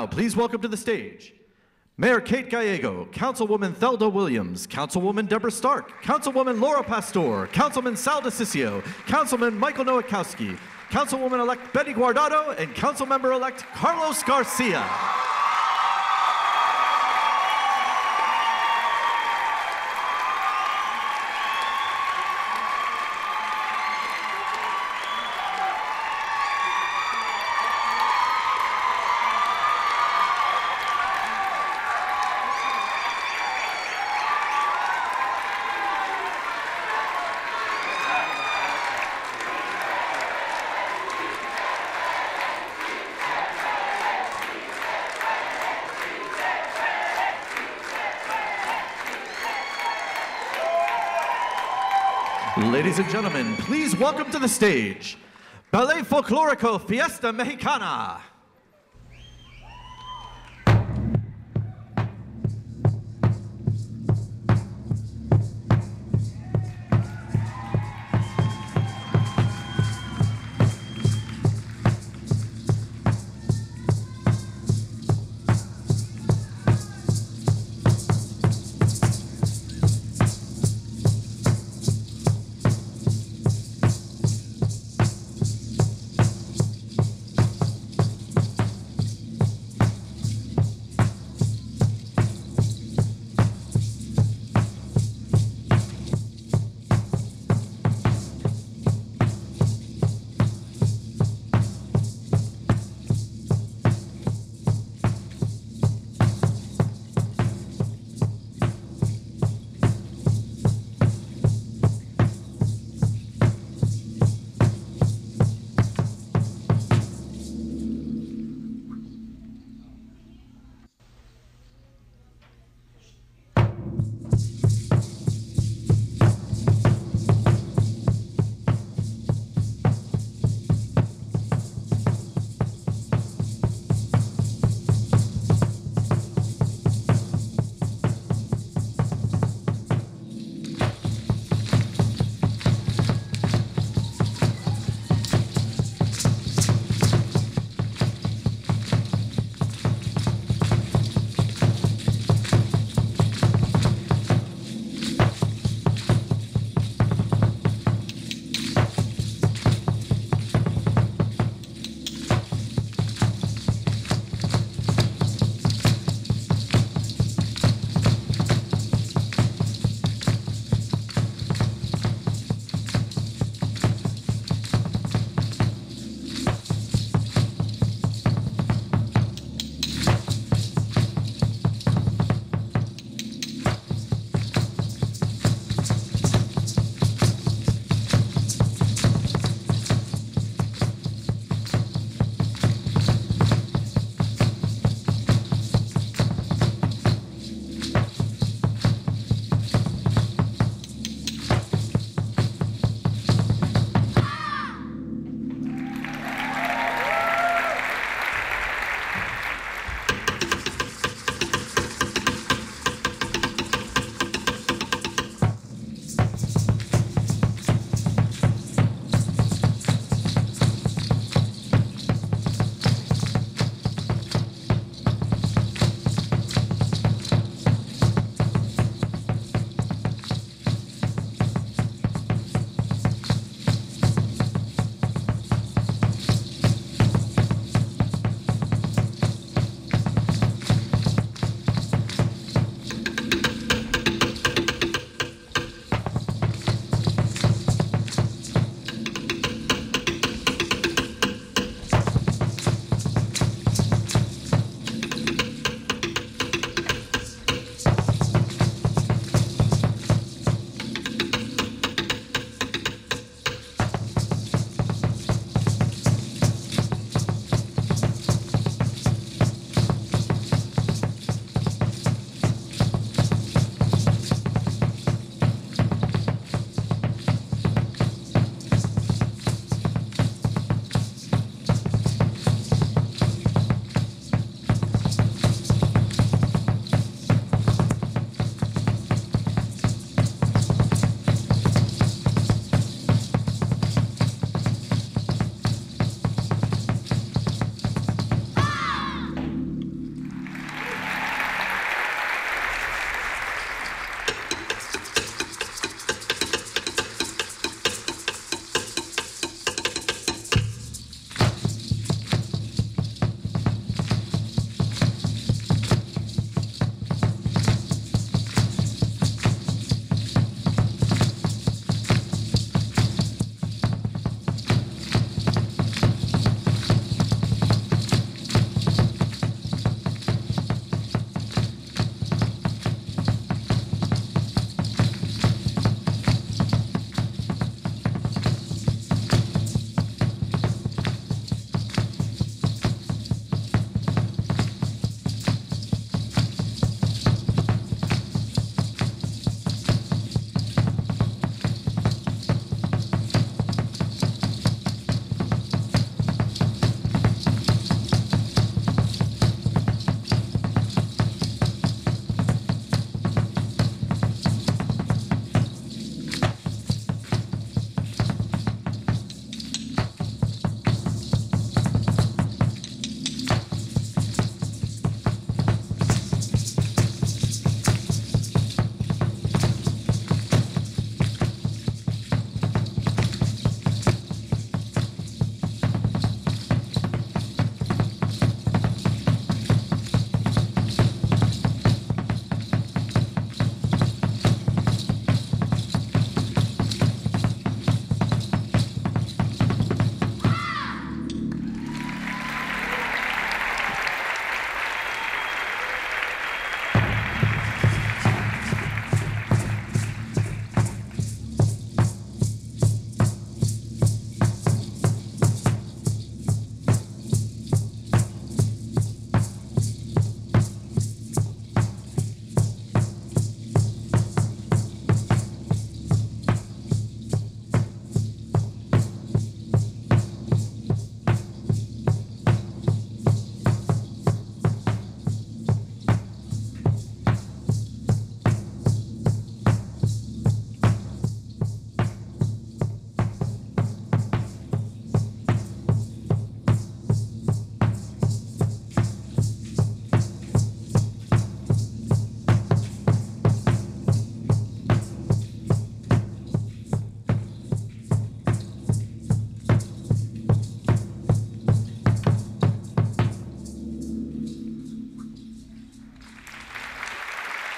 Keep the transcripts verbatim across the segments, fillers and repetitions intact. now please welcome to the stage Mayor Kate Gallego, Councilwoman Thelda Williams, Councilwoman Debra Stark, Councilwoman Laura Pastor, Councilman Sal DiCiccio, Councilman Michael Nowakowski, Councilwoman-elect Betty Guardado, and Councilmember-elect Carlos Garcia. Ladies and gentlemen, please welcome to the stage, Ballet Folklorico Fiesta Mexicana.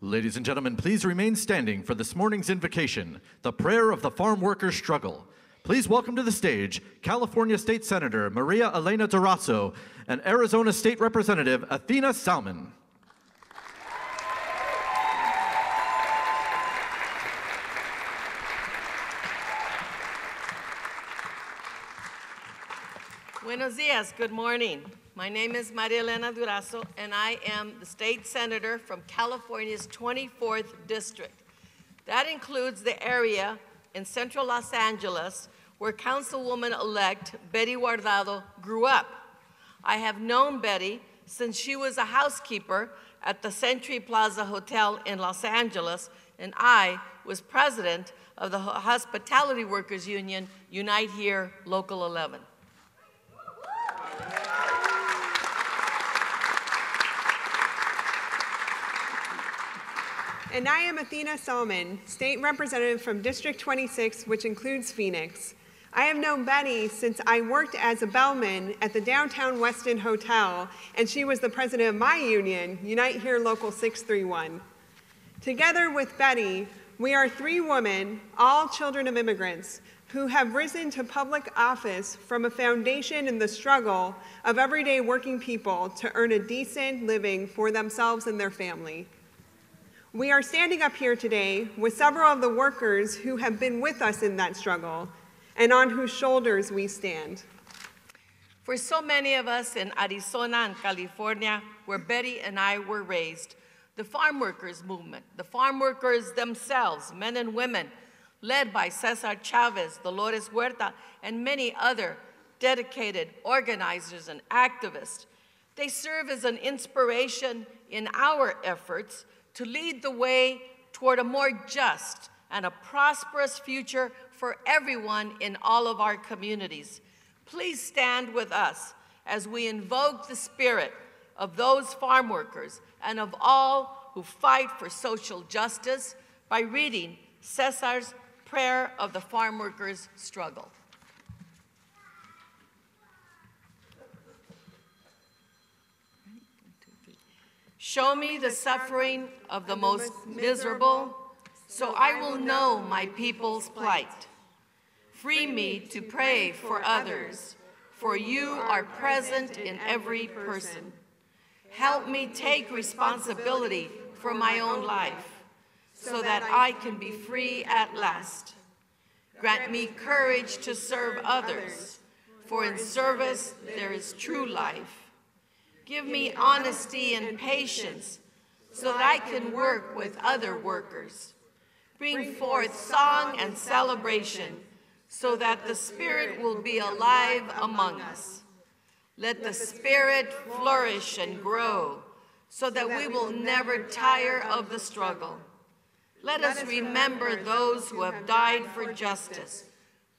Ladies and gentlemen, please remain standing for this morning's invocation, the prayer of the farm workers' struggle. Please welcome to the stage California State Senator Maria Elena Durazo and Arizona State Representative Athena Salman. Buenos dias, good morning. My name is Maria Elena Durazo, and I am the state senator from California's twenty-fourth district. That includes the area in central Los Angeles where Councilwoman-elect Betty Guardado grew up. I have known Betty since she was a housekeeper at the Century Plaza Hotel in Los Angeles, and I was president of the Hospitality Workers Union Unite Here Local eleven. And I am Athena Salman, state representative from District twenty-six, which includes Phoenix. I have known Betty since I worked as a bellman at the downtown Westin Hotel, and she was the president of my union, Unite Here Local six thirty-one. Together with Betty, we are three women, all children of immigrants, who have risen to public office from a foundation in the struggle of everyday working people to earn a decent living for themselves and their family. We are standing up here today with several of the workers who have been with us in that struggle and on whose shoulders we stand. For so many of us in Arizona and California, where Betty and I were raised, the farm workers movement, the farm workers themselves, men and women, led by Cesar Chavez, Dolores Huerta, and many other dedicated organizers and activists, they serve as an inspiration in our efforts to lead the way toward a more just and a prosperous future for everyone in all of our communities. Please stand with us as we invoke the spirit of those farm workers and of all who fight for social justice by reading Cesar's Prayer of the Farm Workers' Struggle. Show me the suffering of the most miserable, so I will know my people's plight. Free me to pray for others, for you are present in every person. Help me take responsibility for my own life, so that I can be free at last. Grant me courage to serve others, for in service there is true life. Give me honesty and patience so that I can work with other workers. Bring forth song and celebration so that the Spirit will be alive among us. Let the Spirit flourish and grow so that we will never tire of the struggle. Let us remember those who have died for justice,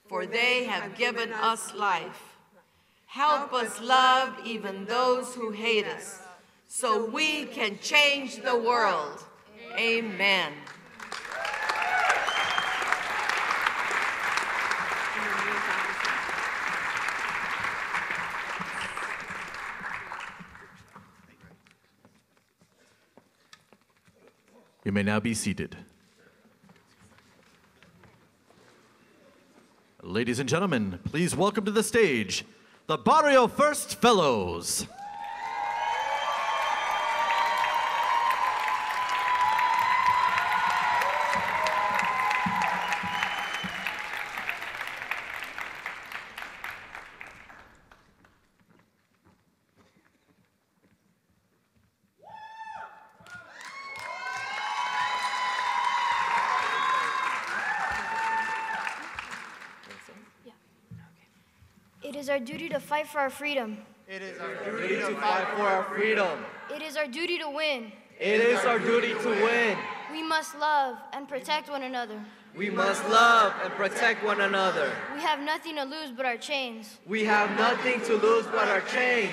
for they have given us life. Help us love even those who hate us, so we can change the world. Amen. You may now be seated. Ladies and gentlemen, please welcome to the stage the Barrio First Fellows. It is our duty to fight for our freedom. It is our duty to fight for our freedom. It is our duty to win. It is our duty to win. We must love and protect one another. We must love and protect one another. We have nothing to lose but our chains. We have nothing to lose but our chains.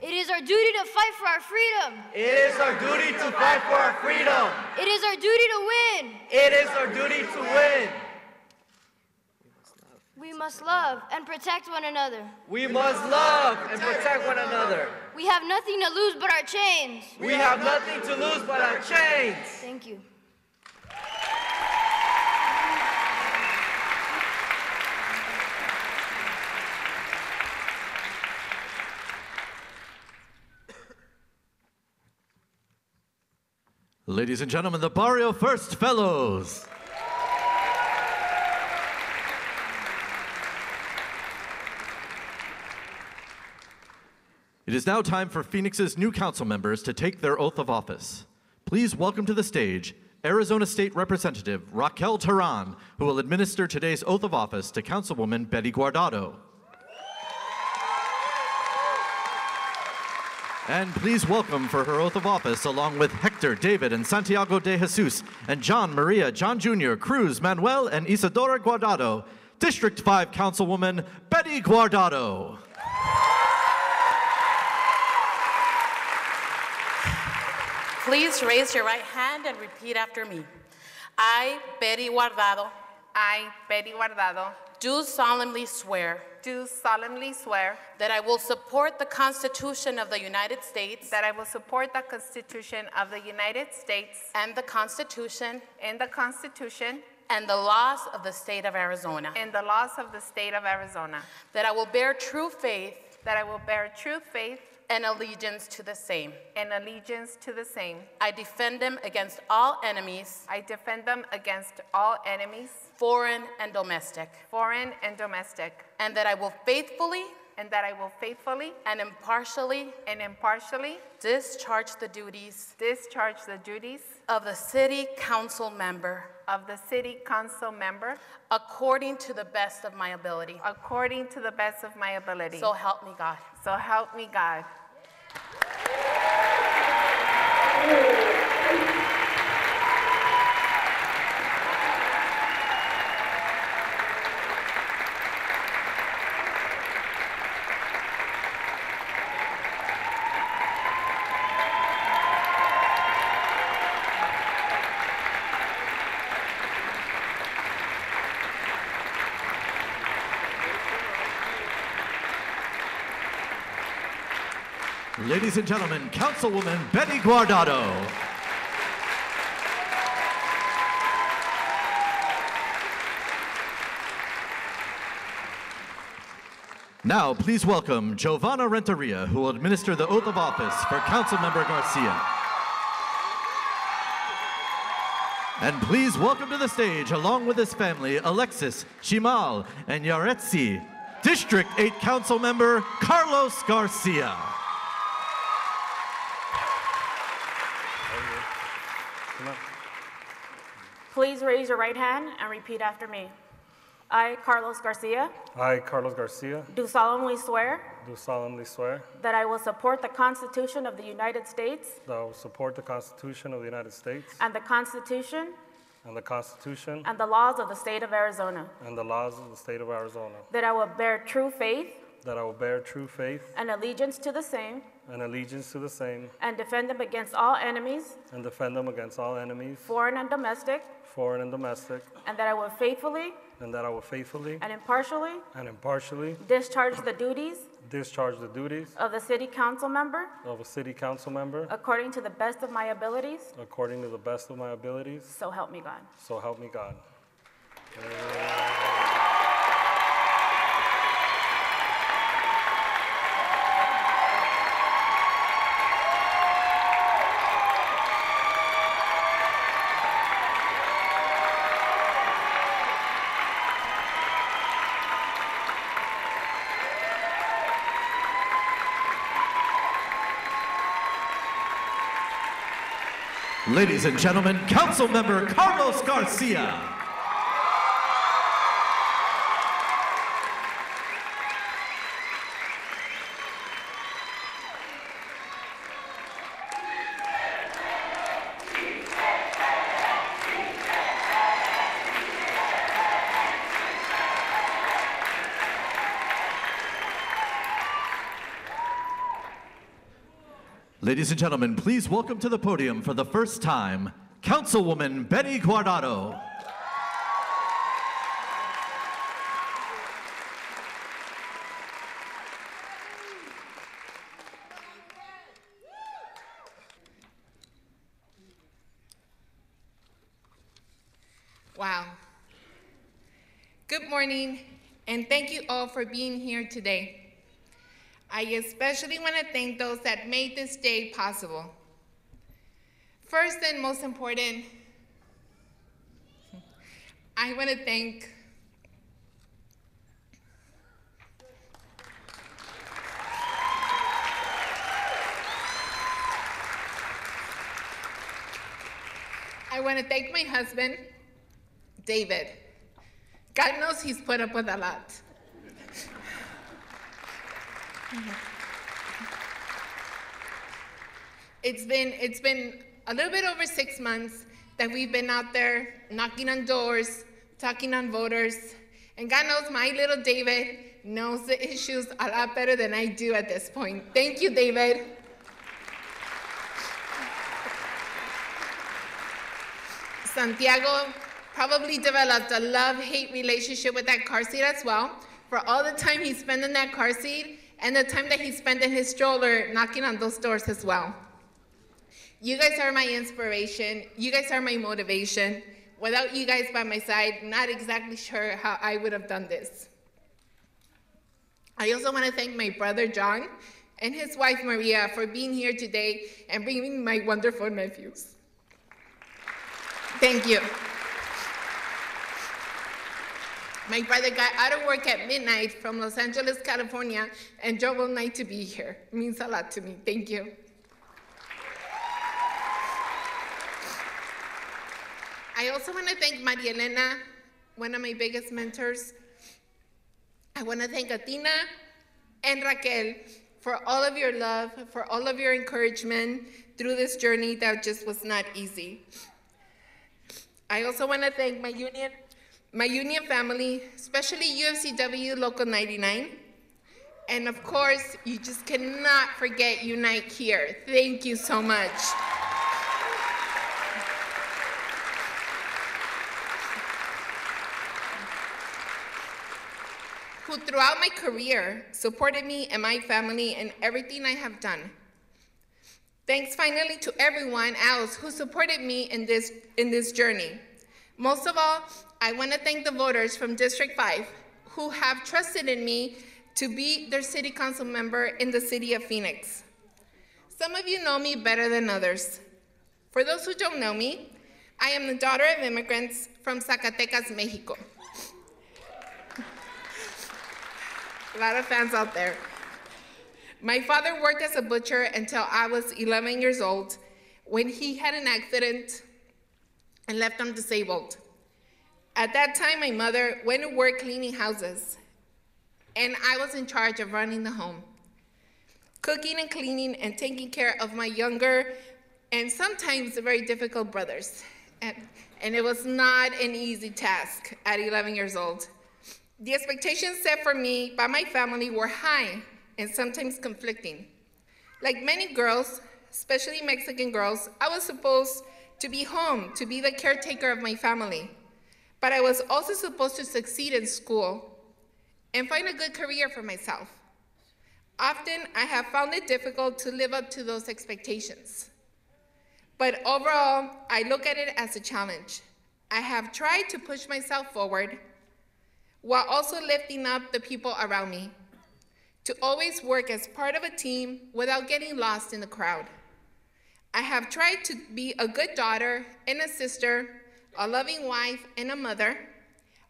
It is our duty to fight for our freedom. It is our duty to fight for our freedom. It is our duty to win. It is our duty to win. We must love and protect one another. We must love and protect one another. We have nothing to lose but our chains. We have nothing to lose but our chains. Thank you. Ladies and gentlemen, the Barrio First Fellows. It is now time for Phoenix's new council members to take their oath of office. Please welcome to the stage Arizona State Representative Raquel Terran, who will administer today's oath of office to Councilwoman Betty Guardado. And please welcome for her oath of office, along with Hector, David, and Santiago de Jesus, and John, Maria, John Junior, Cruz, Manuel, and Isadora Guardado, District five Councilwoman Betty Guardado. Please raise your right hand and repeat after me. I, Betty Guardado. I, Betty Guardado. Do solemnly swear. Do solemnly swear. That I will support the Constitution of the United States. That I will support the Constitution of the United States. And the Constitution. And the Constitution. And the laws of the state of Arizona. And the laws of the state of Arizona. That I will bear true faith. That I will bear true faith. And allegiance to the same. And allegiance to the same. I defend them against all enemies. I defend them against all enemies. Foreign and domestic. Foreign and domestic. And that I will faithfully. And that I will faithfully. And impartially. And impartially. Discharge the duties. Discharge the duties. Of the city council member. Of the city council member. According to the best of my ability. According to the best of my ability. So help me God. So help me God. Ladies and gentlemen, Councilwoman Betty Guardado. Now, please welcome Giovanna Renteria, who will administer the oath of office for Councilmember Garcia. And please welcome to the stage, along with his family, Alexis, Chimal, and Yaretsi, District eight Councilmember Carlos Garcia. Please raise your right hand and repeat after me. I, Carlos Garcia. I, Carlos Garcia. Do solemnly swear. Do solemnly swear. That I will support the Constitution of the United States. That I will support the Constitution of the United States. And the Constitution. And the Constitution. And the laws of the state of Arizona. And the laws of the state of Arizona. That I will bear true faith. That I will bear true faith. And allegiance to the same. And allegiance to the same. And defend them against all enemies. And defend them against all enemies. Foreign and domestic. Foreign and domestic. And that I will faithfully. And that I will faithfully. And impartially. And impartially. Discharge the duties. Discharge the duties. Of the city council member. Of a city council member. According to the best of my abilities. According to the best of my abilities. So help me God. So help me God. Yeah. Ladies and gentlemen, Councilmember Carlos Garcia. Ladies and gentlemen, please welcome to the podium for the first time, Councilwoman Betty Guardado. Wow. Good morning, and thank you all for being here today. I especially want to thank those that made this day possible. First and most important, I want to thank I want to thank my husband, David. God knows he's put up with a lot. It's been, it's been a little bit over six months that we've been out there knocking on doors, talking on voters, and God knows my little David knows the issues a lot better than I do at this point. Thank you, David. Santiago probably developed a love-hate relationship with that car seat as well. For all the time he spent in that car seat, and the time that he spent in his stroller knocking on those doors as well. You guys are my inspiration. You guys are my motivation. Without you guys by my side, not exactly sure how I would have done this. I also want to thank my brother, John, and his wife, Maria, for being here today and bringing my wonderful nephews. Thank you. My brother got out of work at midnight from Los Angeles, California, and drove all night to be here. It means a lot to me. Thank you. I also want to thank Maria Elena, one of my biggest mentors. I want to thank Athena and Raquel for all of your love, for all of your encouragement through this journey that just was not easy. I also want to thank my union. My union family, especially U F C W Local ninety-nine. And of course, you just cannot forget Unite Here. Thank you so much. Who throughout my career supported me and my family in everything I have done. Thanks finally to everyone else who supported me in this, in this journey. Most of all, I want to thank the voters from District five who have trusted in me to be their city council member in the city of Phoenix. Some of you know me better than others. For those who don't know me, I am the daughter of immigrants from Zacatecas, Mexico. A lot of fans out there. My father worked as a butcher until I was eleven years old when he had an accident and left him disabled. At that time, my mother went to work cleaning houses, and I was in charge of running the home, cooking and cleaning and taking care of my younger and sometimes very difficult brothers. And, and it was not an easy task at eleven years old. The expectations set for me by my family were high and sometimes conflicting. Like many girls, especially Mexican girls, I was supposed to be home, to be the caretaker of my family. But I was also supposed to succeed in school and find a good career for myself. Often, I have found it difficult to live up to those expectations. But overall, I look at it as a challenge. I have tried to push myself forward while also lifting up the people around me, to always work as part of a team without getting lost in the crowd. I have tried to be a good daughter and a sister, a loving wife and a mother,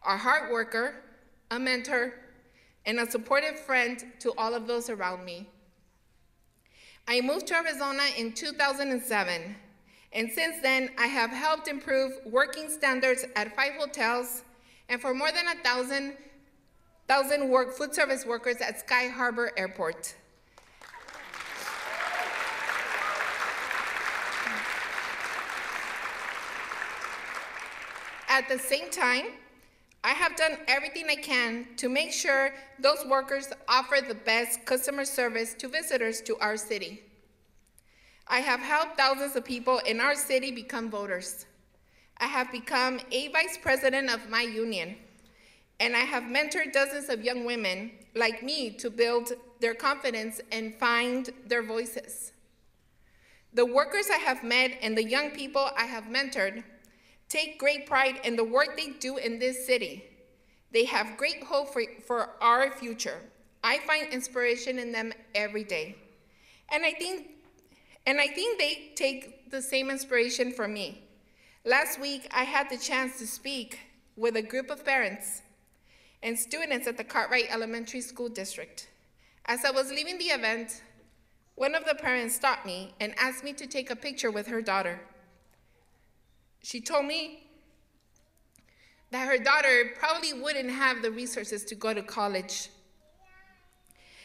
a hard worker, a mentor, and a supportive friend to all of those around me. I moved to Arizona in two thousand seven, and since then, I have helped improve working standards at five hotels and for more than one thousand work food service workers at Sky Harbor Airport. At the same time, I have done everything I can to make sure those workers offer the best customer service to visitors to our city. I have helped thousands of people in our city become voters. I have become a vice president of my union, and I have mentored dozens of young women like me to build their confidence and find their voices. The workers I have met and the young people I have mentored take great pride in the work they do in this city. They have great hope for, for our future. I find inspiration in them every day. And I think, and I think they take the same inspiration from me. Last week, I had the chance to speak with a group of parents and students at the Cartwright Elementary School District. As I was leaving the event, one of the parents stopped me and asked me to take a picture with her daughter. She told me that her daughter probably wouldn't have the resources to go to college.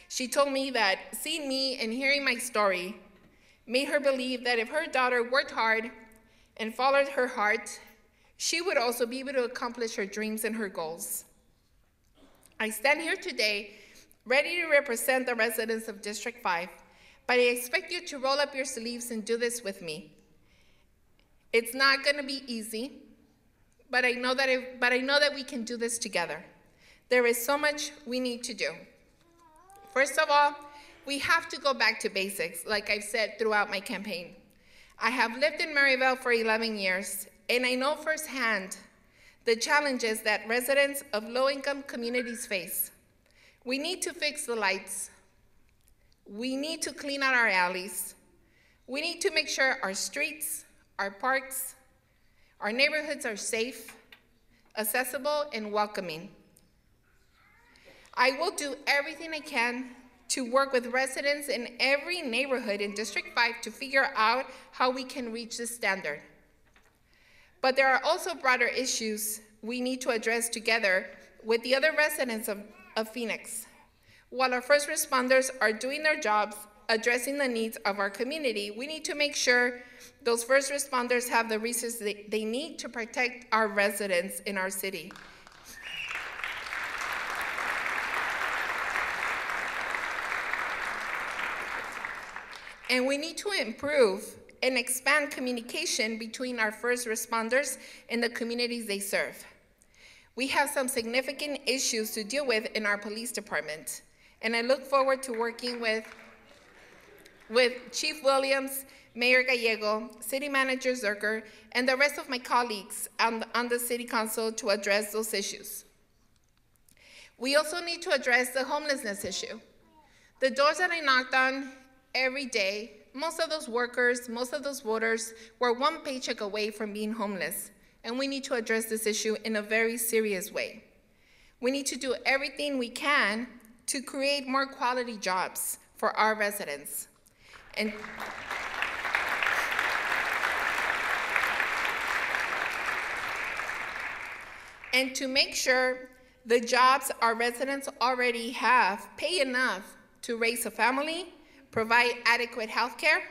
She told me that seeing me and hearing my story made her believe that if her daughter worked hard and followed her heart, she would also be able to accomplish her dreams and her goals. I stand here today ready to represent the residents of District five, but I expect you to roll up your sleeves and do this with me. It's not going to be easy, but I know that if, but I know that we can do this together. There is so much we need to do. First of all, we have to go back to basics, like I've said throughout my campaign. I have lived in Maryvale for eleven years, and I know firsthand the challenges that residents of low-income communities face. We need to fix the lights. We need to clean out our alleys. We need to make sure our streets, our parks, our neighborhoods are safe, accessible, and welcoming. I will do everything I can to work with residents in every neighborhood in District five to figure out how we can reach this standard. But there are also broader issues we need to address together with the other residents of, of Phoenix. While our first responders are doing their jobs, addressing the needs of our community, we need to make sure those first responders have the resources they, they need to protect our residents in our city. And we need to improve and expand communication between our first responders and the communities they serve. We have some significant issues to deal with in our police department, and I look forward to working with, with Chief Williams Mayor Gallego, City Manager Zerker, and the rest of my colleagues on the, on the City Council to address those issues. We also need to address the homelessness issue. The doors that I knocked on every day, most of those workers, most of those voters were one paycheck away from being homeless, and we need to address this issue in a very serious way. We need to do everything we can to create more quality jobs for our residents. And and to make sure the jobs our residents already have pay enough to raise a family, provide adequate health care,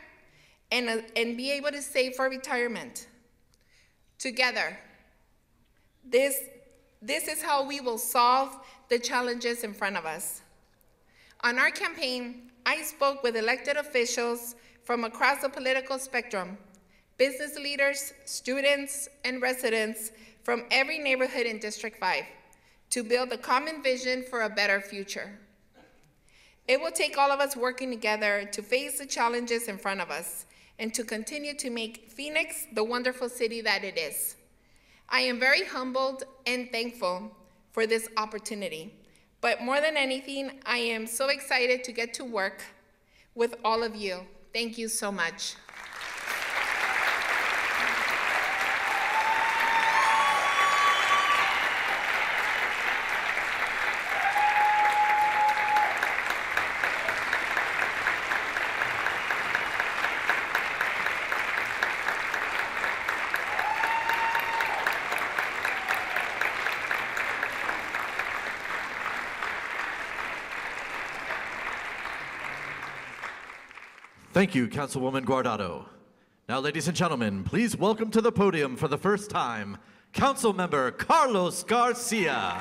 and, uh, and be able to save for retirement. Together, this, this is how we will solve the challenges in front of us. On our campaign, I spoke with elected officials from across the political spectrum, business leaders, students, and residents from every neighborhood in District five to build a common vision for a better future. It will take all of us working together to face the challenges in front of us and to continue to make Phoenix the wonderful city that it is. I am very humbled and thankful for this opportunity, but more than anything, I am so excited to get to work with all of you. Thank you so much. Thank you, Councilwoman Guardado. Now, ladies and gentlemen, please welcome to the podium for the first time, Councilmember Carlos Garcia.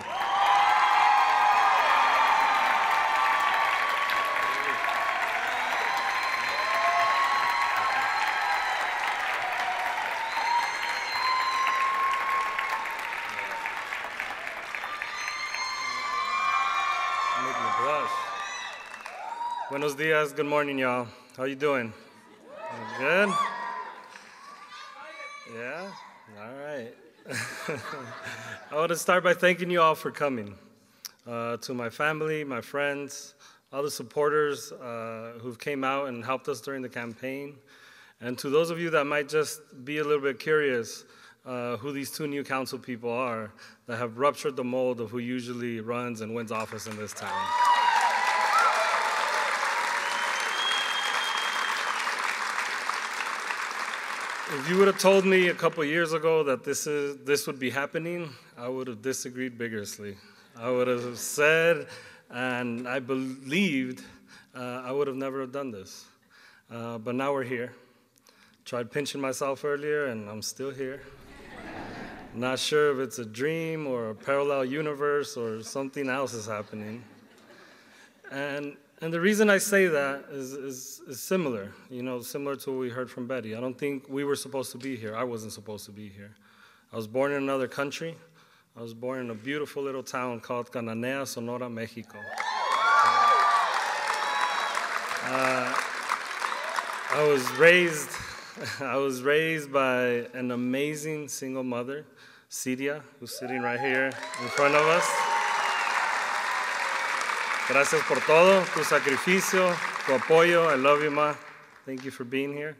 Make me blush. Buenos dias, good morning, y'all. How you doing? Good? Yeah? All right. I want to start by thanking you all for coming. Uh, to my family, my friends, all the supporters uh, who've came out and helped us during the campaign. And to those of you that might just be a little bit curious uh, who these two new council people are that have ruptured the mold of who usually runs and wins office in this town. If you would have told me a couple years ago that this, is, this would be happening, I would have disagreed vigorously. I would have said, and I believed, uh, I would have never have done this. Uh, but now we're here. Tried pinching myself earlier, and I'm still here. Not sure if it's a dream or a parallel universe or something else is happening. And And the reason I say that is, is, is similar, you know, similar to what we heard from Betty. I don't think we were supposed to be here. I wasn't supposed to be here. I was born in another country. I was born in a beautiful little town called Cananea, Sonora, Mexico. Uh, I was raised, I was raised by an amazing single mother, Siria, who's sitting right here in front of us. Gracias por todo, tu sacrificio, tu apoyo. I love you, Ma. Thank you for being here.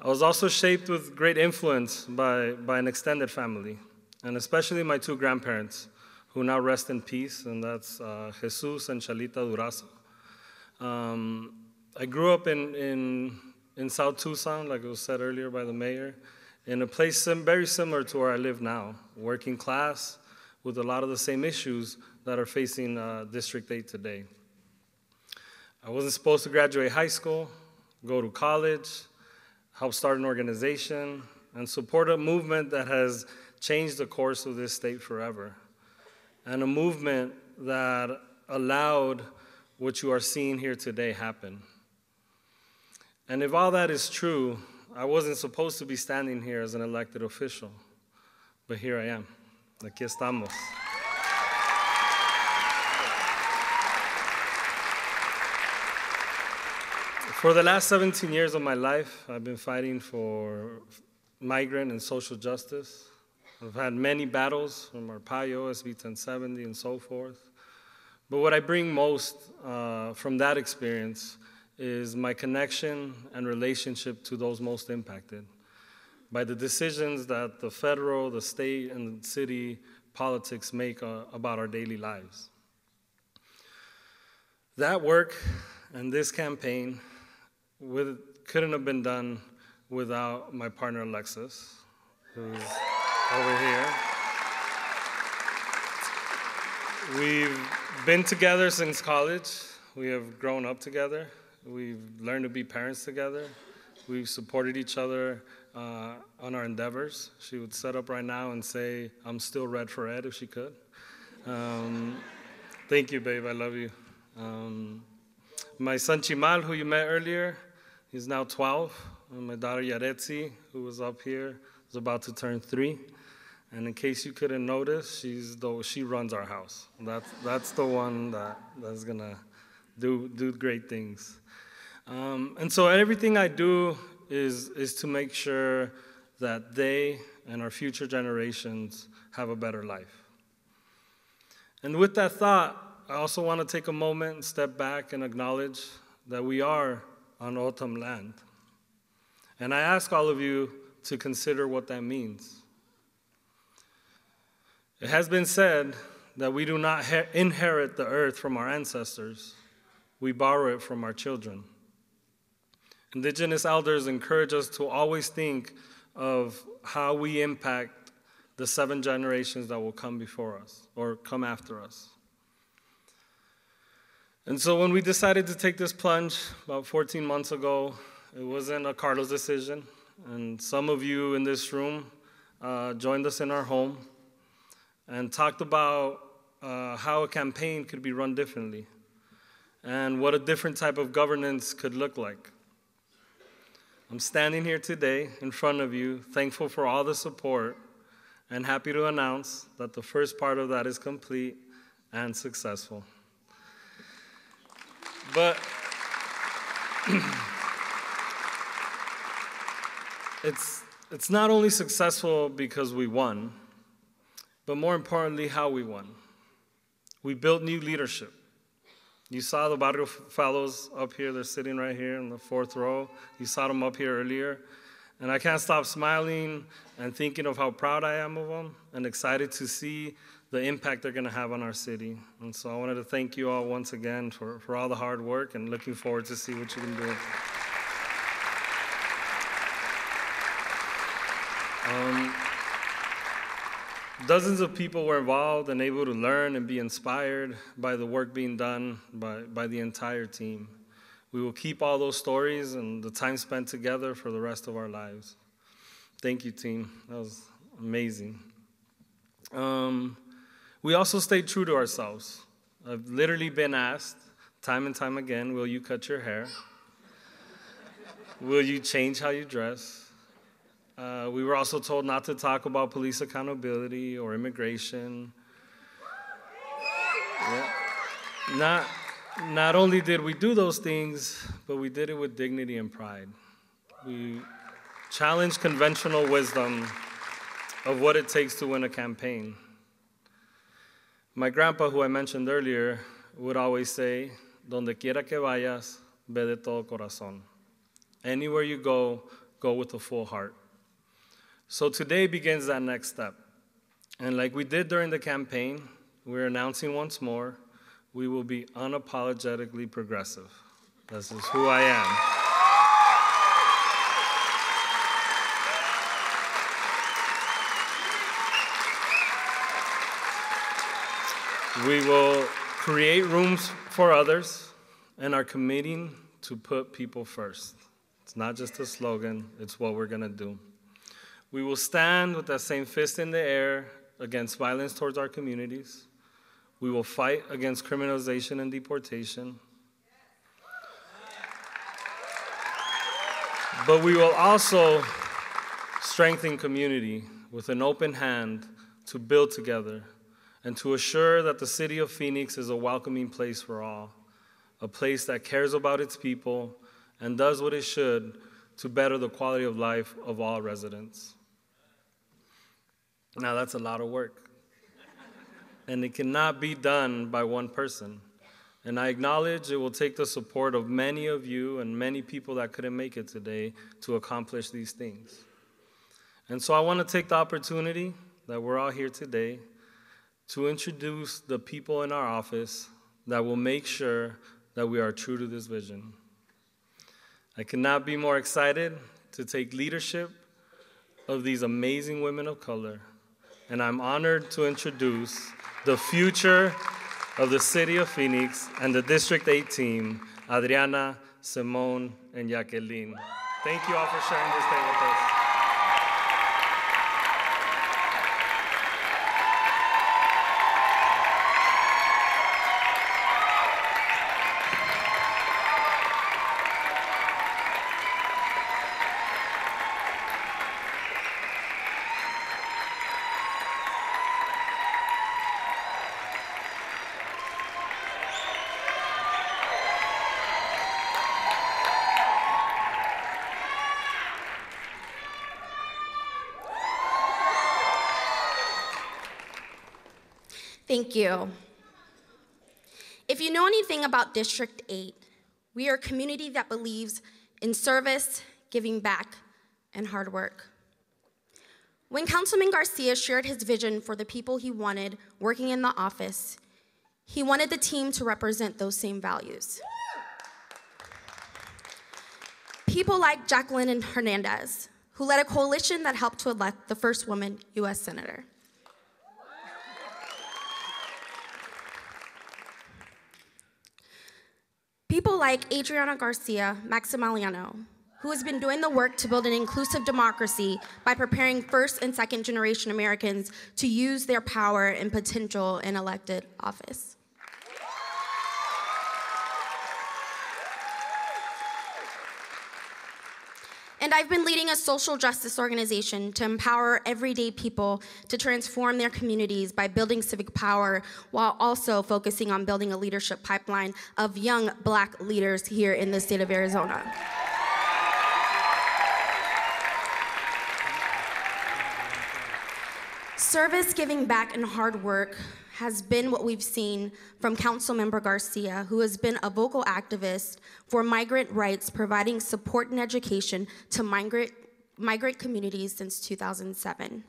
I was also shaped with great influence by, by an extended family, and especially my two grandparents, who now rest in peace, and that's uh, Jesus and Chalita Durazo. Um, I grew up in, in, in South Tucson, like it was said earlier by the mayor, in a place sim very similar to where I live now, working class, with a lot of the same issues that are facing uh, District eight today. I wasn't supposed to graduate high school, go to college, help start an organization, and support a movement that has changed the course of this state forever. And a movement that allowed what you are seeing here today happen. And if all that is true, I wasn't supposed to be standing here as an elected official, but here I am. Aquí estamos. For the last seventeen years of my life, I've been fighting for migrant and social justice. I've had many battles from Arpaio, S B ten seventy, and so forth. But what I bring most uh, from that experience is my connection and relationship to those most impacted by the decisions that the federal, the state, and the city politics make uh, about our daily lives. That work and this campaign with, couldn't have been done without my partner, Alexis, who's over here. We've been together since college. We have grown up together. We've learned to be parents together. We've supported each other uh, on our endeavors. She would set up right now and say, "I'm still red for red," if she could. Um, thank you, babe, I love you. Um, my son Chimal, who you met earlier, he's now twelve. And my daughter Yaretsi, who was up here, is about to turn three. And in case you couldn't notice, she's the, she runs our house. That's, that's the one that, that's gonna do, do great things. Um, and so everything I do is, is to make sure that they and our future generations have a better life. And with that thought, I also wanna take a moment and step back and acknowledge that we are on Autumn land. And I ask all of you to consider what that means. It has been said that we do not inherit the earth from our ancestors. We borrow it from our children. Indigenous elders encourage us to always think of how we impact the seven generations that will come before us or come after us. And so when we decided to take this plunge about fourteen months ago, it wasn't a Carlos decision. And some of you in this room uh, joined us in our home and talked about uh, how a campaign could be run differently and what a different type of governance could look like. I'm standing here today in front of you, thankful for all the support, and happy to announce that the first part of that is complete and successful. But it's, it's not only successful because we won, but more importantly, how we won. We built new leadership. You saw the Barrio Fellows up here. They're sitting right here in the fourth row. You saw them up here earlier. And I can't stop smiling and thinking of how proud I am of them and excited to see the impact they're gonna have on our city. And so I wanted to thank you all once again for, for all the hard work and looking forward to see what you can do. Um, Dozens of people were involved and able to learn and be inspired by the work being done by, by the entire team. We will keep all those stories and the time spent together for the rest of our lives. Thank you, team. That was amazing. Um, we also stayed true to ourselves. I've literally been asked time and time again, will you cut your hair? Will you change how you dress? Uh, we were also told not to talk about police accountability or immigration. Yeah. Not, not only did we do those things, but we did it with dignity and pride. We challenged conventional wisdom of what it takes to win a campaign. My grandpa, who I mentioned earlier, would always say, "Donde quiera que vayas, ve de todo corazón." Anywhere you go, go with a full heart. So today begins that next step. And like we did during the campaign, we're announcing once more, we will be unapologetically progressive. This is who I am. We will create rooms for others and are committing to put people first. It's not just a slogan, it's what we're gonna do. We will stand with that same fist in the air against violence towards our communities. We will fight against criminalization and deportation. But we will also strengthen community with an open hand to build together and to assure that the city of Phoenix is a welcoming place for all, a place that cares about its people and does what it should to better the quality of life of all residents. Now, that's a lot of work, and it cannot be done by one person. And I acknowledge it will take the support of many of you and many people that couldn't make it today to accomplish these things. And so I want to take the opportunity that we're all here today to introduce the people in our office that will make sure that we are true to this vision. I cannot be more excited to take leadership of these amazing women of color, and I'm honored to introduce the future of the City of Phoenix and the District eight team, Adriana, Simone, and Jacqueline. Thank you all for sharing this day with us. Thank you. If you know anything about District eight, we are a community that believes in service, giving back, and hard work. When Councilman Garcia shared his vision for the people he wanted working in the office, he wanted the team to represent those same values. People like Jacqueline Hernandez, who led a coalition that helped to elect the first woman U S Senator. People like Adriana Garcia Maximiliano, who has been doing the work to build an inclusive democracy by preparing first and second generation Americans to use their power and potential in elected office. And I've been leading a social justice organization to empower everyday people to transform their communities by building civic power while also focusing on building a leadership pipeline of young Black leaders here in the state of Arizona. Service, giving back, and hard work has been what we've seen from Councilmember Garcia, who has been a vocal activist for migrant rights, providing support and education to migrant, migrant communities since two thousand seven.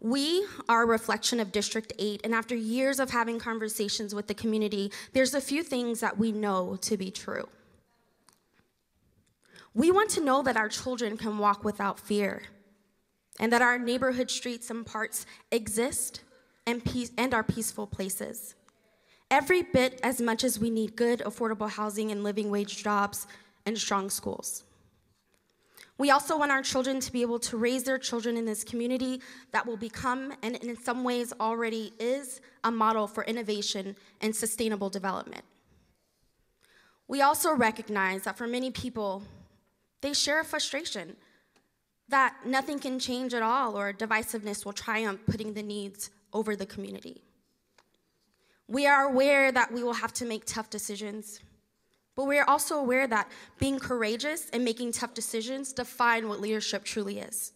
We are a reflection of District eight, and after years of having conversations with the community, there's a few things that we know to be true. We want to know that our children can walk without fear, and that our neighborhood streets and parks exist and, peace, and are peaceful places. Every bit as much as we need good, affordable housing and living wage jobs and strong schools. We also want our children to be able to raise their children in this community that will become, and in some ways already is, a model for innovation and sustainable development. We also recognize that for many people, they share a frustration that nothing can change at all or divisiveness will triumph, putting the needs over the community. We are aware that we will have to make tough decisions, but we are also aware that being courageous and making tough decisions define what leadership truly is.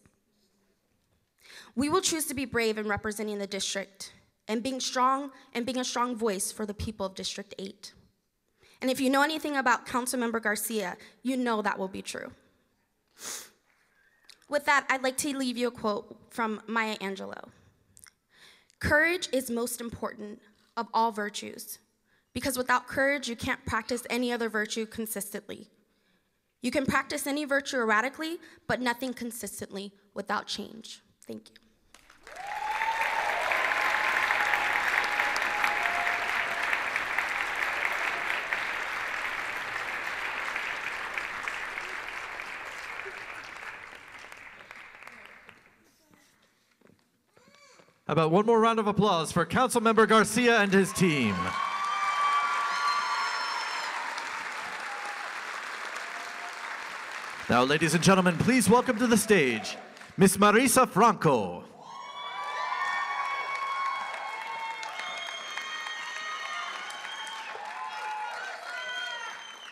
We will choose to be brave in representing the district and being strong and being a strong voice for the people of District eight. And if you know anything about Councilmember Garcia, you know that will be true. With that, I'd like to leave you a quote from Maya Angelou. "Courage is most important of all virtues, because without courage, you can't practice any other virtue consistently. You can practice any virtue erratically, but nothing consistently without change." Thank you. How about one more round of applause for Councilmember Garcia and his team? Now, ladies and gentlemen, please welcome to the stage, Miss Marisa Franco.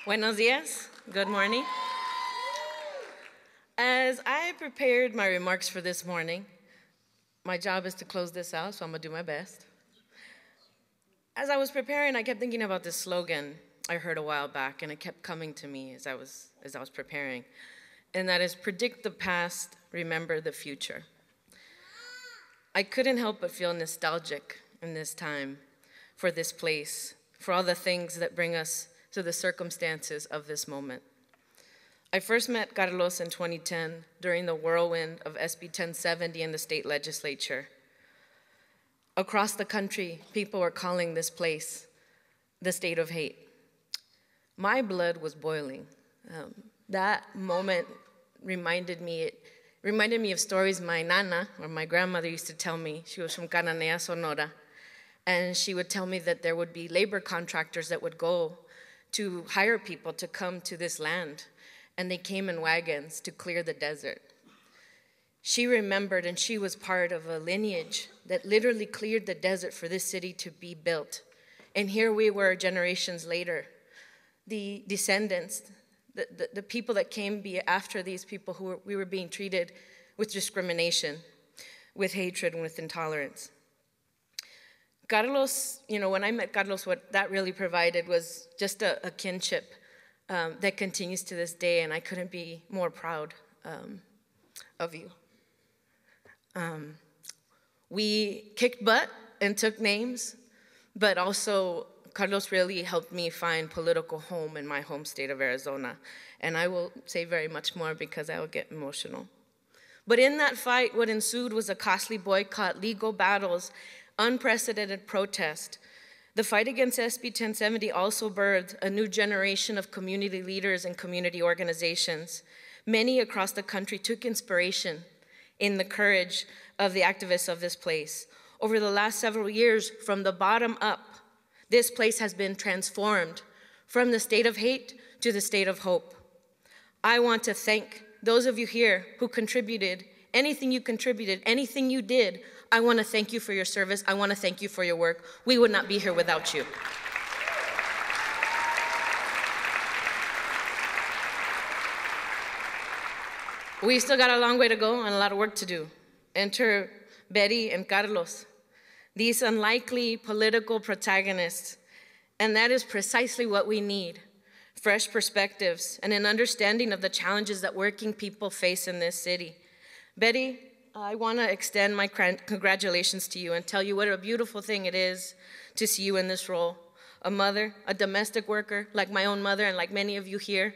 Buenos días. Good morning. As I prepared my remarks for this morning, my job is to close this out, so I'm gonna do my best. As I was preparing, I kept thinking about this slogan I heard a while back, and it kept coming to me as I was, as I was preparing, and that is, predict the past, remember the future. I couldn't help but feel nostalgic in this time for this place, for all the things that bring us to the circumstances of this moment. I first met Carlos in twenty ten during the whirlwind of S B ten seventy in the state legislature. Across the country, people were calling this place the state of hate. My blood was boiling. Um, that moment reminded me, it reminded me of stories my nana, or my grandmother, used to tell me. She was from Cananea, Sonora, and she would tell me that there would be labor contractors that would go to hire people to come to this land, and they came in wagons to clear the desert. She remembered, and she was part of a lineage that literally cleared the desert for this city to be built. And here we were generations later, the descendants, the, the, the people that came be after these people who were, we were being treated with discrimination, with hatred, and with intolerance. Carlos, you know, when I met Carlos, what that really provided was just a, a kinship Um, that continues to this day, and I couldn't be more proud um, of you. Um, we kicked butt and took names, but also Carlos really helped me find political home in my home state of Arizona. And I will say very much more because I will get emotional. But in that fight, what ensued was a costly boycott, legal battles, unprecedented protest. The fight against S B ten seventy also birthed a new generation of community leaders and community organizations. Many across the country took inspiration in the courage of the activists of this place. Over the last several years, from the bottom up, this place has been transformed from the state of hate to the state of hope. I want to thank those of you here who contributed, anything you contributed, anything you did. I want to thank you for your service. I want to thank you for your work. We would not be here without you. We still got a long way to go and a lot of work to do. Enter Betty and Carlos, these unlikely political protagonists. And that is precisely what we need, fresh perspectives and an understanding of the challenges that working people face in this city. Betty, I want to extend my congratulations to you and tell you what a beautiful thing it is to see you in this role. A mother, a domestic worker, like my own mother and like many of you here,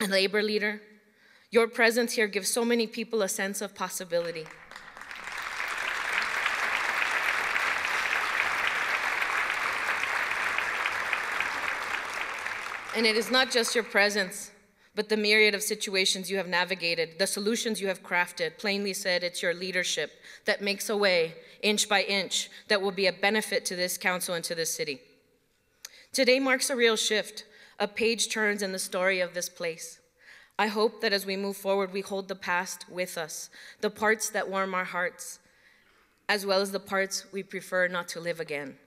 a labor leader. Your presence here gives so many people a sense of possibility. And it is not just your presence, but the myriad of situations you have navigated, the solutions you have crafted. Plainly said, it's your leadership that makes a way, inch by inch, that will be a benefit to this council and to this city. Today marks a real shift. A page turns in the story of this place. I hope that as we move forward, we hold the past with us, the parts that warm our hearts, as well as the parts we prefer not to live again.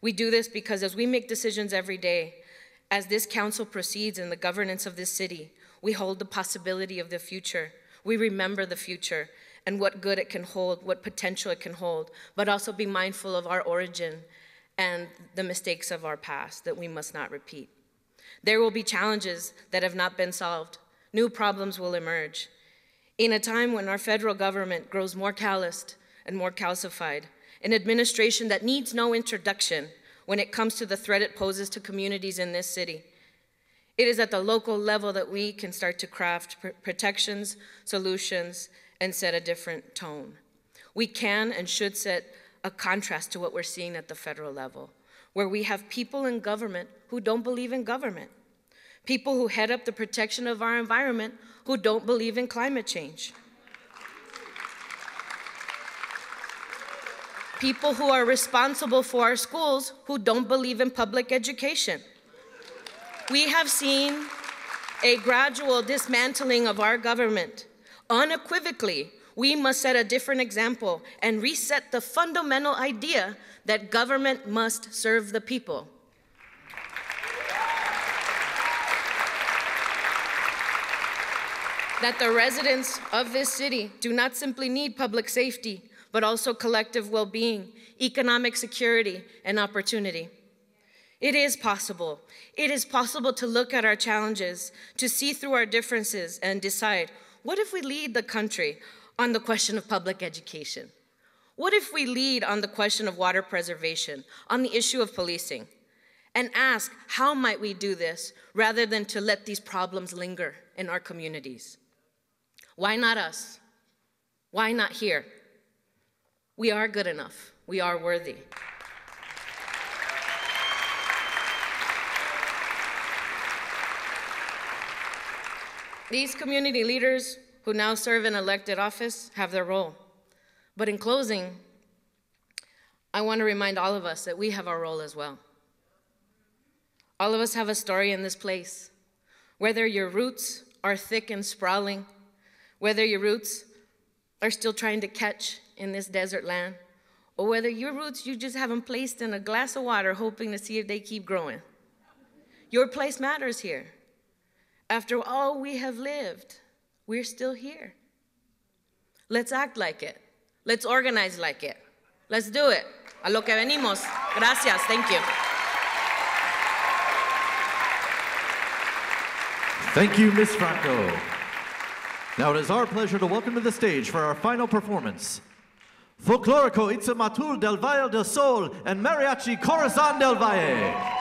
We do this because as we make decisions every day, as this council proceeds in the governance of this city, we hold the possibility of the future. We remember the future and what good it can hold, what potential it can hold, but also be mindful of our origin and the mistakes of our past that we must not repeat. There will be challenges that have not been solved. New problems will emerge. In a time when our federal government grows more calloused and more calcified, an administration that needs no introduction when it comes to the threat it poses to communities in this city. It is at the local level that we can start to craft protections, solutions, and set a different tone. We can and should set a contrast to what we're seeing at the federal level, where we have people in government who don't believe in government, people who head up the protection of our environment who don't believe in climate change, people who are responsible for our schools who don't believe in public education. We have seen a gradual dismantling of our government. Unequivocally, we must set a different example and reset the fundamental idea that government must serve the people. that the residents of this city do not simply need public safety, but also collective well-being, economic security, and opportunity. It is possible. It is possible to look at our challenges, to see through our differences, and decide, what if we lead the country on the question of public education? What if we lead on the question of water preservation, on the issue of policing, and ask, how might we do this, rather than to let these problems linger in our communities? Why not us? Why not here? We are good enough. We are worthy. These community leaders who now serve in elected office have their role. But in closing, I want to remind all of us that we have our role as well. All of us have a story in this place. Whether your roots are thick and sprawling, whether your roots are still trying to catch in this desert land, or whether your roots you just haven't placed in a glass of water hoping to see if they keep growing. Your place matters here. After all we have lived, we're still here. Let's act like it. Let's organize like it. Let's do it. A lo que venimos. Gracias. Thank you. Thank you, Miz Franco. Now it is our pleasure to welcome to the stage for our final performance, Folklorico Itzamatul del Valle del Sol and Mariachi Corazon del Valle.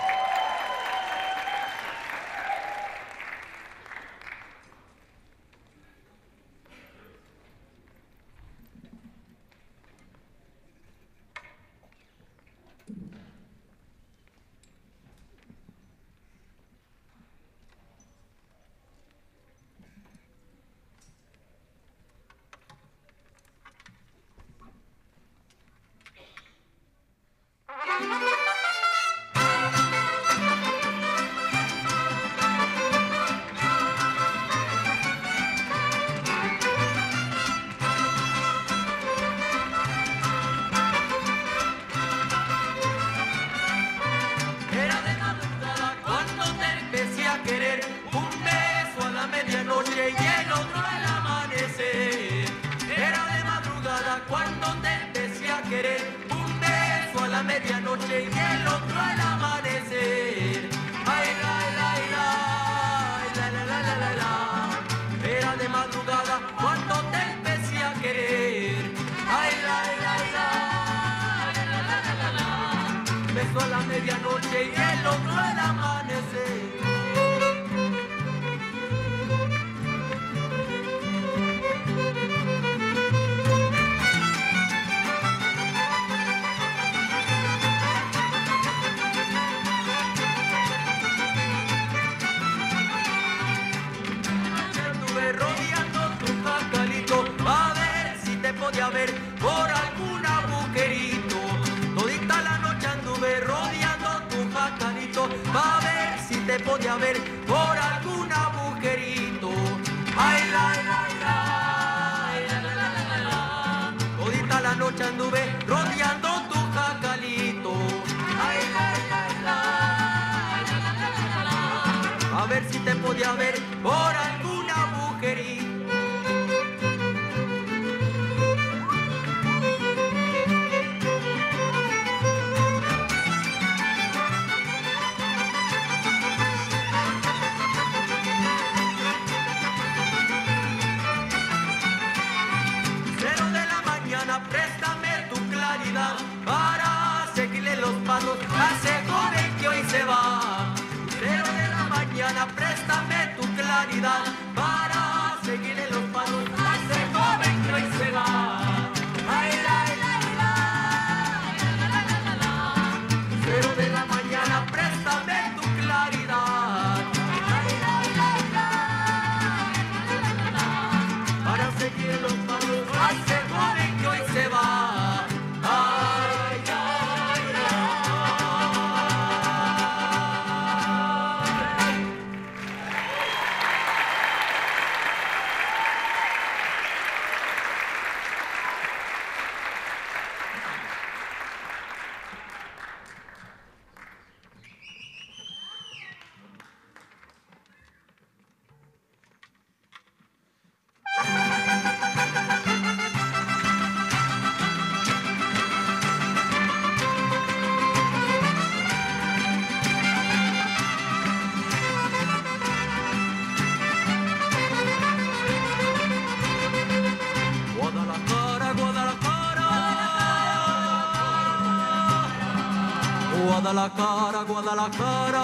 Guadalajara, Guadalajara.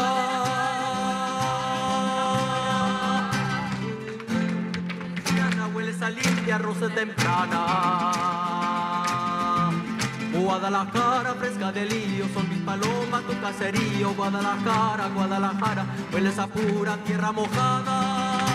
Mañana hueles a limpia rosa temprana. Guadalajara, fresca de lío, son mis palomas, tu caserío. Guadalajara, Guadalajara, hueles a pura tierra mojada.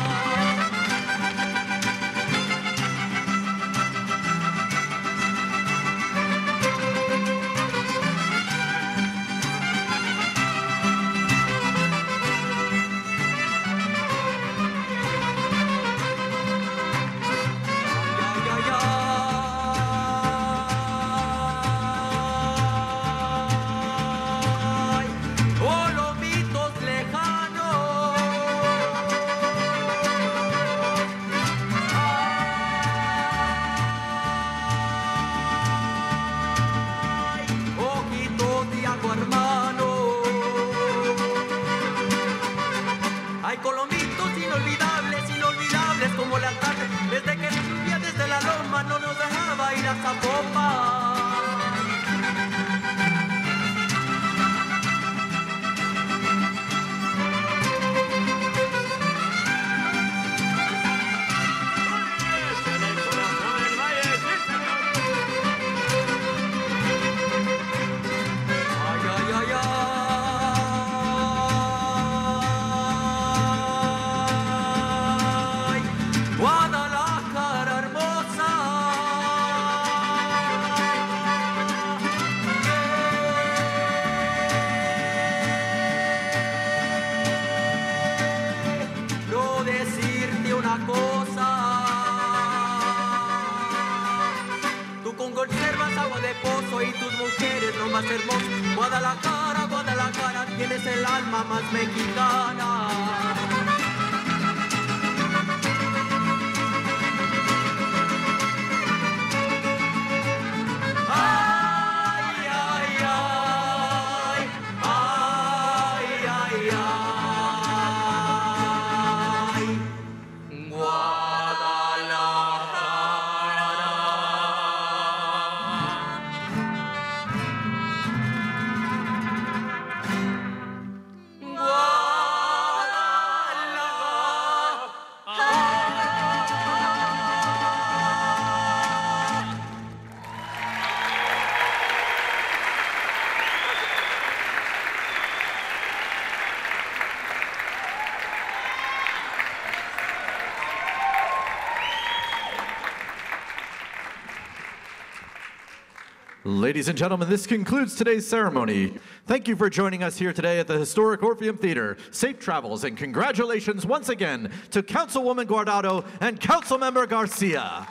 Ladies and gentlemen, this concludes today's ceremony. Thank you for joining us here today at the historic Orpheum Theater. Safe travels and congratulations once again to Councilwoman Guardado and Councilmember Garcia.